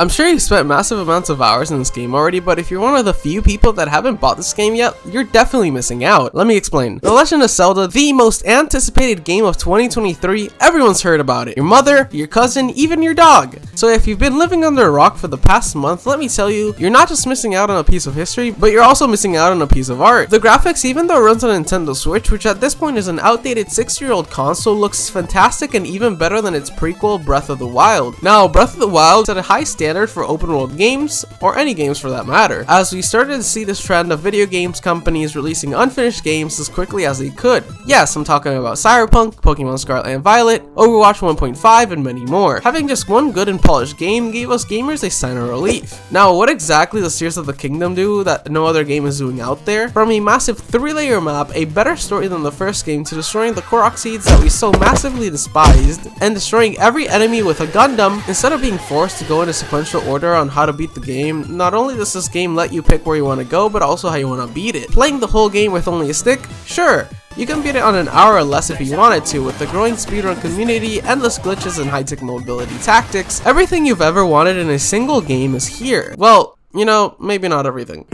I'm sure you've spent massive amounts of hours in this game already, but if you're one of the few people that haven't bought this game yet, you're definitely missing out. Let me explain. The Legend of Zelda, the most anticipated game of 2023, everyone's heard about it. Your mother, your cousin, even your dog. So if you've been living under a rock for the past month, let me tell you, you're not just missing out on a piece of history, but you're also missing out on a piece of art. The graphics, even though it runs on Nintendo Switch, which at this point is an outdated 6-year-old console, looks fantastic and even better than its prequel, Breath of the Wild. Now, Breath of the Wild set a high standard for open world games, or any games for that matter, as we started to see this trend of video games companies releasing unfinished games as quickly as they could. Yes, I'm talking about Cyberpunk, Pokémon Scarlet and Violet, Overwatch 1.5, and many more. Having just one good and polished game gave us gamers a sign of relief. Now, what exactly does Tears of the Kingdom do that no other game is doing out there? From a massive 3-layer map, a better story than the first game, to destroying the Korok seeds that we so massively despised, and destroying every enemy with a Gundam, instead of being forced to go into order on how to beat the game. Not only does this game let you pick where you want to go, but also how you want to beat it. Playing the whole game with only a stick? Sure. You can beat it on an hour or less if you wanted to, with the growing speedrun community, endless glitches and high-tech mobility tactics. Everything you've ever wanted in a single game is here. Well, you know, maybe not everything.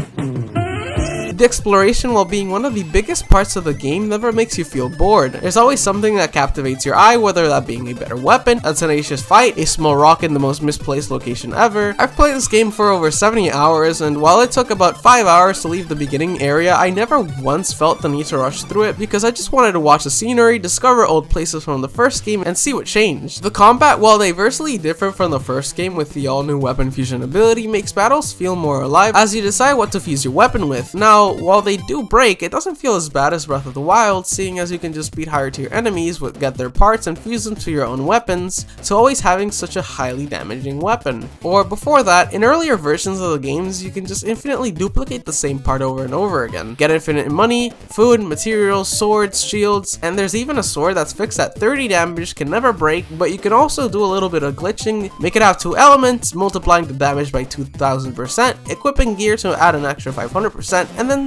The exploration, while being one of the biggest parts of the game, never makes you feel bored. There's always something that captivates your eye, whether that being a better weapon, a tenacious fight, a small rock in the most misplaced location ever. I've played this game for over 70 hours, and while it took about 5 hours to leave the beginning area, I never once felt the need to rush through it because I just wanted to watch the scenery, discover old places from the first game, and see what changed. The combat, while diversely different from the first game with the all-new weapon fusion ability, makes battles feel more alive as you decide what to fuse your weapon with. Now, while they do break, it doesn't feel as bad as Breath of the Wild, seeing as you can just beat higher tier enemies, get their parts, and fuse them to your own weapons, so always having such a highly damaging weapon. Or before that, in earlier versions of the games, you can just infinitely duplicate the same part over and over again. Get infinite money, food, materials, swords, shields, and there's even a sword that's fixed at 30 damage, can never break, but you can also do a little bit of glitching, make it have 2 elements, multiplying the damage by 2000%, equipping gear to add an extra 500%, and then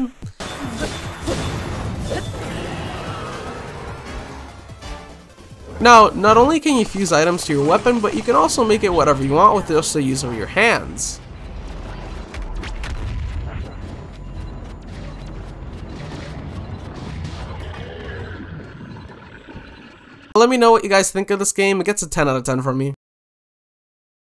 now, not only can you fuse items to your weapon, but you can also make it whatever you want with just the use of your hands. Let me know what you guys think of this game. It gets a 10 out of 10 from me.